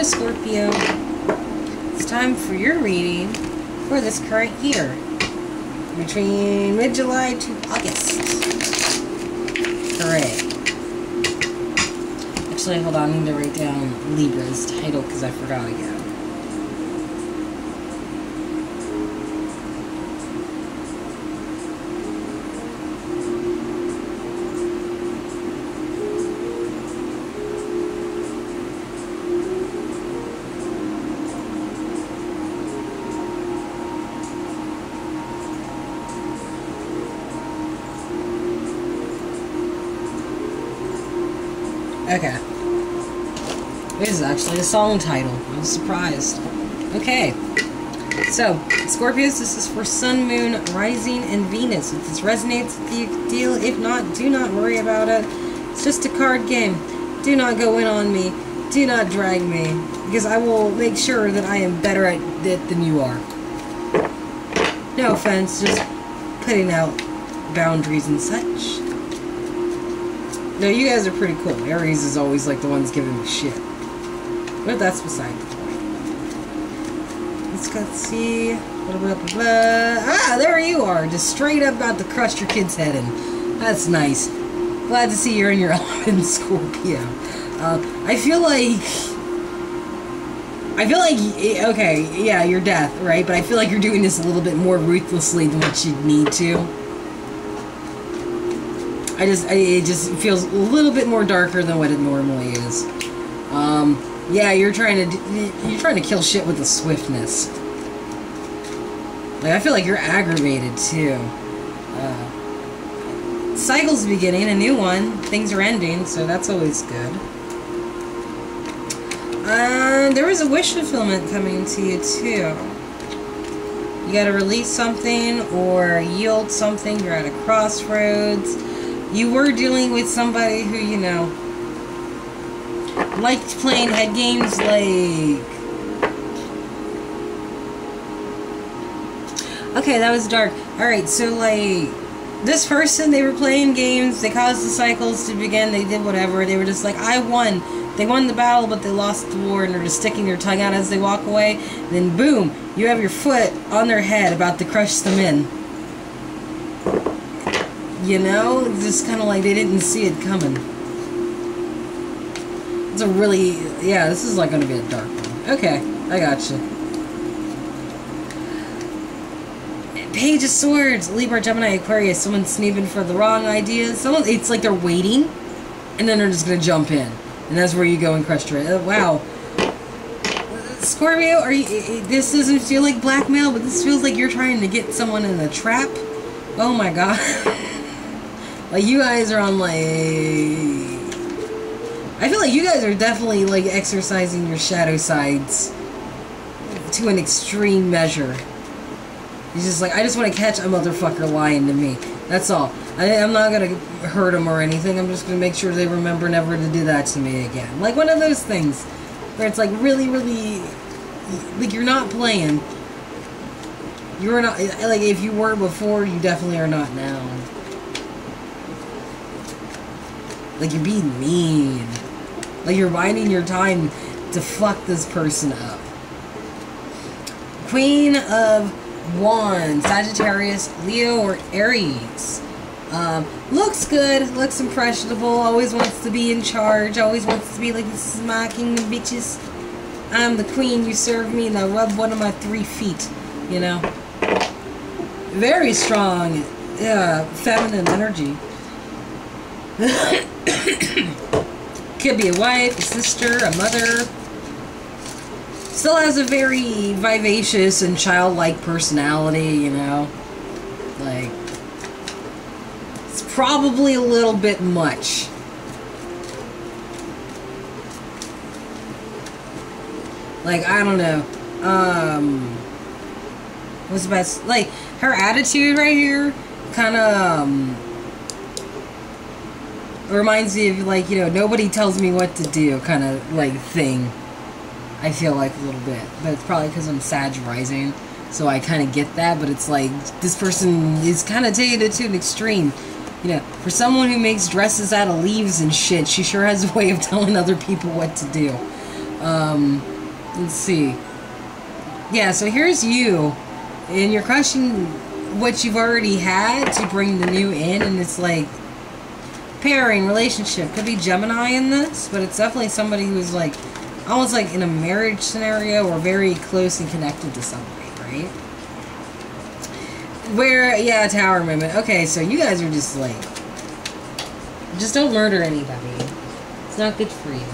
Hello, Scorpio. It's time for your reading for this current year, between mid-July to August. Hooray. Actually, hold on, I need to write down Libra's title because I forgot again. Okay. This is actually a song title. I was surprised. Okay. So, Scorpios, this is for Sun, Moon, Rising, and Venus. If this resonates with you, deal. If not, do not worry about it. It's just a card game. Do not go in on me. Do not drag me. Because I will make sure that I am better at it than you are. No offense, just putting out boundaries and such. No, you guys are pretty cool. Aries is always like the ones giving me shit. But that's beside the point. Let's see. Blah, blah, blah, blah. Ah, there you are. Just straight up about to crush your kid's head in. That's nice. Glad to see you're in your own, Scorpio. I feel like... Okay, yeah, you're death, right? But I feel like you're doing this a little bit more ruthlessly than what you need to. It just feels a little bit more darker than what it normally is. Yeah, you're trying to kill shit with a swiftness. Like, I feel like you're aggravated too. Cycle's beginning, a new one. Things are ending, so that's always good. There is a wish fulfillment coming to you too. You gotta release something or yield something. You're at a crossroads. You were dealing with somebody who, you know, liked playing head games, like... Okay, that was dark. Alright, so, like, this person, they were playing games, they caused the cycles to begin, they did whatever, they were just like, I won. They won the battle, but they lost the war, and they're just sticking their tongue out as they walk away, and then boom, you have your foot on their head about to crush them in. You know, just kind of like they didn't see it coming. It's a really, yeah, this is like going to be a dark one. Okay, I gotcha. Page of Swords, Libra, Gemini, Aquarius, someone's sneaking for the wrong ideas. It's like they're waiting, and then they're just going to jump in. And that's where you go and crush your head. Wow. Scorpio, are you, this doesn't feel like blackmail, but this feels like you're trying to get someone in a trap. Oh my god. Like, you guys are on, like... I feel like you guys are definitely, like, exercising your shadow sides to an extreme measure. He's just like, I just want to catch a motherfucker lying to me. That's all. I'm not going to hurt him or anything. I'm just going to make sure they remember never to do that to me again. Like, one of those things where it's, like, really, really... Like, you're not playing. You're not... Like, if you were before, you definitely are not now. Like, you're being mean. Like, you're biding your time to fuck this person up. Queen of Wands, Sagittarius, Leo, or Aries. Looks good, looks impressionable, always wants to be in charge, always wants to be like, this is my kingdom, bitches. I'm the queen, you serve me, and I rub one of my 3 feet, you know? Very strong, feminine energy. Could be a wife, a sister, a mother. Still has a very vivacious and childlike personality, you know. Like, it's probably a little bit much. Like, I don't know. What's the best? Like, her attitude right here kind of, reminds me of, like, you know, nobody tells me what to do kind of, like, thing. I feel like a little bit. But it's probably because I'm Sag rising, so I kind of get that, but it's like, this person is kind of taking it to an extreme. You know, for someone who makes dresses out of leaves and shit, she sure has a way of telling other people what to do. Let's see. Yeah, so here's you, and you're crushing what you've already had to bring the new in, and it's like pairing relationship. Could be Gemini in this, but it's definitely somebody who's like almost like in a marriage scenario or very close and connected to somebody, right? Where, yeah, Tower movement. Okay, so you guys are just like, just don't murder anybody. It's not good for you.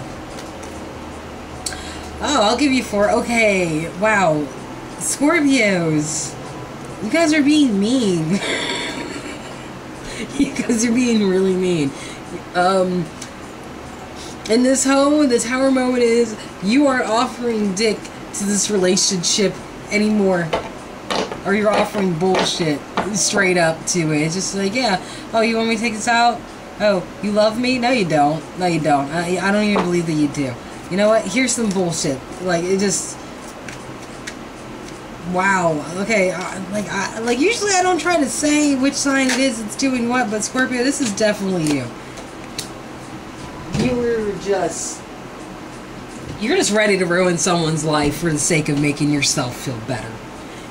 Oh, I'll give you 4. Okay, wow. Scorpios. You guys are being mean. You guys are being really mean. In this home, the Tower moment is you aren't offering dick to this relationship anymore. Or you're offering bullshit straight up to it. It's just like, yeah, oh, you want me to take this out? Oh, you love me? No, you don't. No, you don't. I don't even believe that you do. You know what? Here's some bullshit. Like, it just... Wow. Okay, like usually I don't try to say which sign it is it's doing what, but Scorpio, this is definitely you. You were just... You're just ready to ruin someone's life for the sake of making yourself feel better.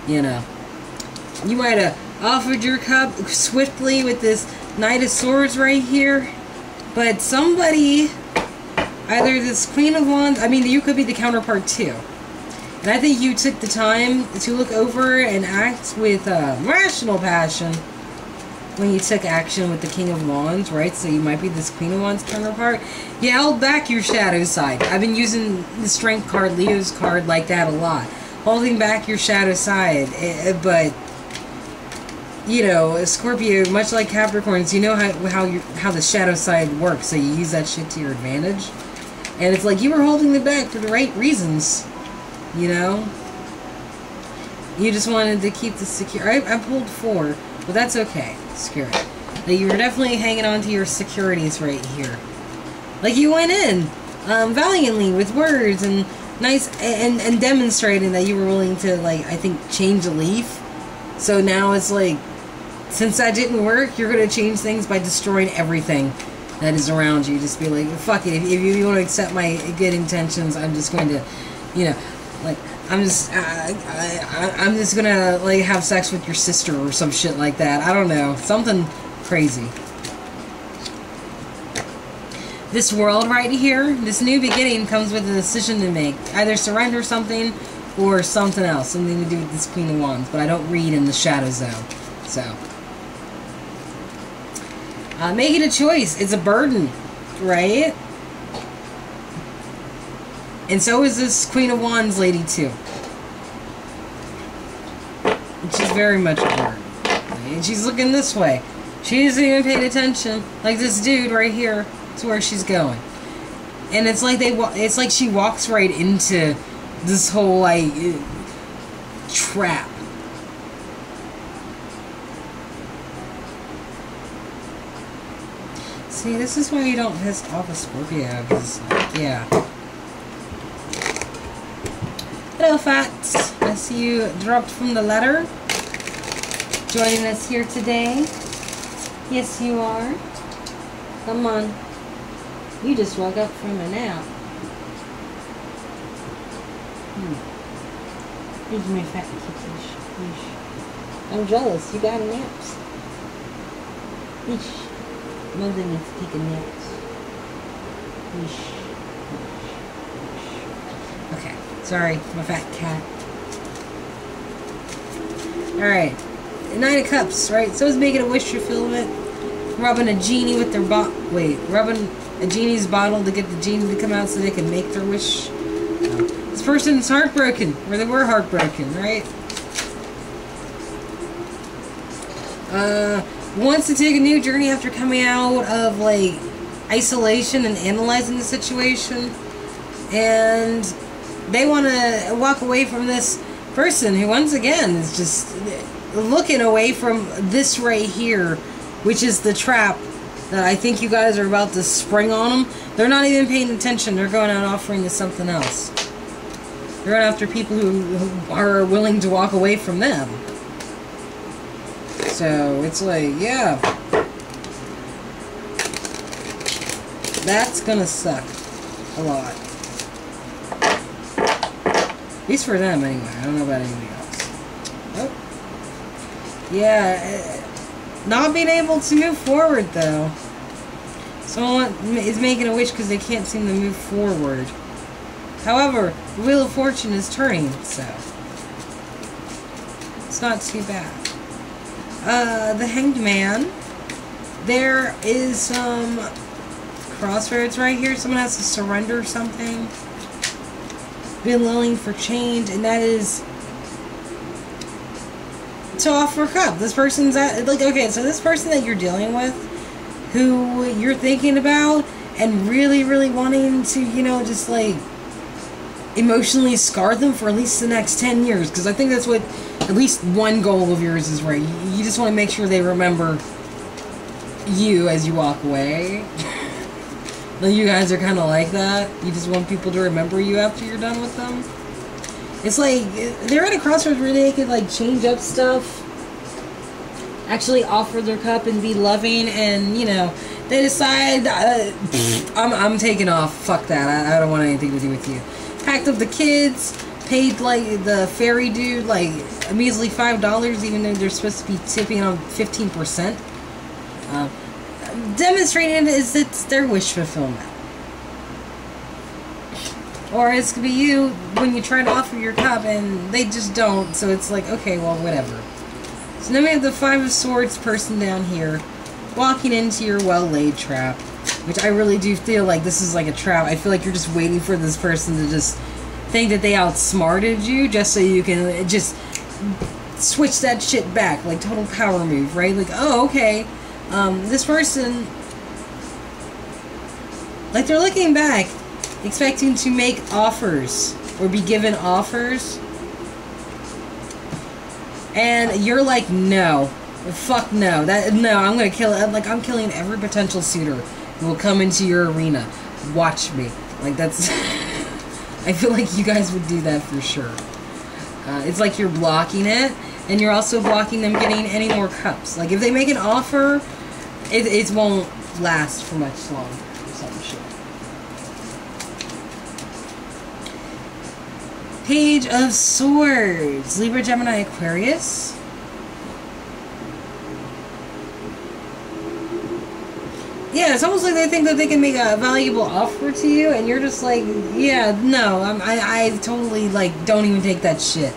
You know. You might have offered your cup swiftly with this Knight of Swords right here, but somebody, either this Queen of Wands, I mean, you could be the counterpart too. And I think you took the time to look over and act with rational passion when you took action with the King of Wands, right? So you might be this Queen of Wands counterpart. You held back your shadow side. I've been using the Strength card, Leo's card, like that a lot. Holding back your shadow side, but... You know, Scorpio, much like Capricorns, you know how the shadow side works, so you use that shit to your advantage. And it's like you were holding it back for the right reasons, you know? You just wanted to keep this secure. I pulled 4, but that's okay. Secure it. But you were definitely hanging on to your securities right here. Like you went in valiantly with words and nice and demonstrating that you were willing to, like, I think, change a leaf. So now it's like, since that didn't work, you're going to change things by destroying everything that is around you. Just be like, fuck it, if you want to accept my good intentions, I'm just going to, you know, like, I'm just going to, like, have sex with your sister or some shit like that. I don't know. Something crazy. This world right here, this new beginning comes with a decision to make. Either surrender something or something else, something to do with this Queen of Wands, but I don't read in the shadow zone, so. Making a choice, it's a burden, right? And so is this Queen of Wands lady too. She's very much a burden. And she's looking this way. She isn't even paying attention. Like this dude right here, to where she's going. And it's like it's like she walks right into this whole, like, trap. See, this is why you don't piss off a Scorpio, because, like, yeah. Hello, Fats. I see you dropped from the ladder. Joining us here today. Yes, you are. Come on. You just woke up from a nap. Here's my fat kitties. I'm jealous. You got naps. Mother needs to take a nap. Okay. Sorry. My fat cat. Alright. Knight of Cups, right? So it's making a wish fulfillment. Rubbing a genie with their rubbing a genie's bottle to get the genie to come out so they can make their wish. This person's heartbroken, or they were heartbroken, right? Wants to take a new journey after coming out of, like, isolation and analyzing the situation. And they want to walk away from this person who, once again, is just looking away from this right here, which is the trap that I think you guys are about to spring on them. They're not even paying attention. They're going out offering to something else. They're going after people who are willing to walk away from them. So, it's like, yeah. That's gonna suck. A lot. At least for them, anyway. I don't know about anybody else. Oh. Yeah, not being able to move forward, though. Someone is making a wish because they can't seem to move forward. However, the Wheel of Fortune is turning, so it's not too bad. The Hanged Man. There is some crossroads right here. Someone has to surrender something. Been lulling for change, and that is to offer cup. This person's at, like, okay, so this person that you're dealing with, who you're thinking about and really, really wanting to, you know, just like emotionally scar them for at least the next 10 years, because I think that's what at least one goal of yours is, right? You just want to make sure they remember you as you walk away. You guys are kind of like that. You just want people to remember you after you're done with them. It's like they're at a crossroads where they could like change up stuff, actually offer their cup and be loving, and you know they decide I'm taking off. Fuck that. I don't want anything to do with you. Packed up the kids, paid like the fairy dude like a measly $5, even though they're supposed to be tipping on 15%. Demonstrated is it's their wish fulfillment. Or it's could be you when you try to offer your cup and they just don't, so it's like, okay, well, whatever. So now we have the Five of Swords person down here walking into your well-laid trap, which I really do feel like this is like a trap. I feel like you're just waiting for this person to just think that they outsmarted you just so you can just switch that shit back, like total power move, right? Like, oh, okay. This person, like, they're looking back, expecting to make offers or be given offers, and you're like, no, fuck no, I'm gonna kill it. Like, I'm killing every potential suitor who will come into your arena. Watch me. Like, that's, I feel like you guys would do that for sure. It's like you're blocking it. And you're also blocking them getting any more cups. Like, if they make an offer, it won't last for much longer. Some shit. Page of Swords. Libra, Gemini, Aquarius. Yeah, it's almost like they think that they can make a valuable offer to you, and you're just like, yeah, no, I totally, like, don't even take that shit.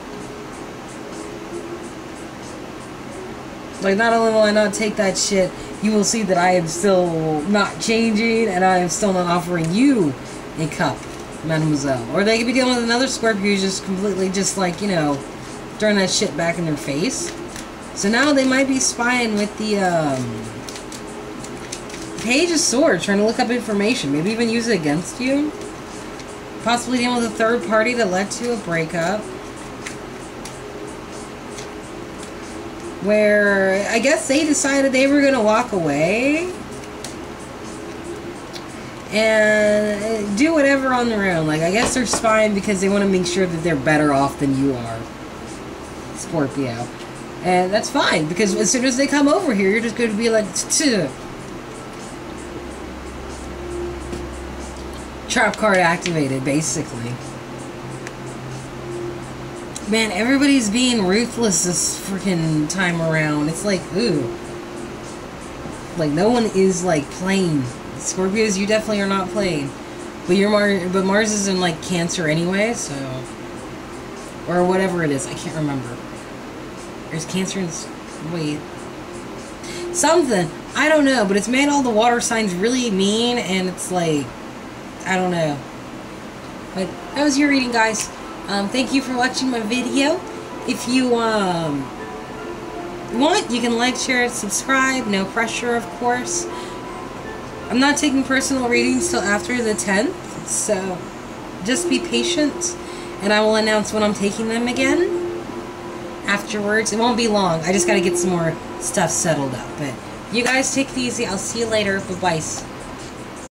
Like, not only will I not take that shit, you will see that I am still not changing and I am still not offering you a cup, mademoiselle. Or they could be dealing with another Scorpio who's just completely just like, you know, throwing that shit back in their face. So now they might be spying with the Page of Swords, trying to look up information, maybe even use it against you. Possibly dealing with a third party that led to a breakup. Where I guess they decided they were going to walk away and do whatever on their own. Like, I guess they're spying because they want to make sure that they're better off than you are, Scorpio. And that's fine, because as soon as they come over here, you're just going to be like, trap card activated, basically. Man, everybody's being ruthless this freaking time around. It's like, ooh. Like, no one is, like, playing. Scorpios, you definitely are not playing. But you're but Mars is in, like, Cancer anyway, so... Or whatever it is. I can't remember. There's Cancer and... Wait. Something. I don't know, but it's made all the water signs really mean, and it's like... I don't know. But that was your reading, guys. Thank you for watching my video. If you want, you can like, share, subscribe. No pressure, of course. I'm not taking personal readings till after the 10th, so just be patient, and I will announce when I'm taking them again afterwards. It won't be long. I just got to get some more stuff settled up. But you guys take it easy. I'll see you later. Bye-bye.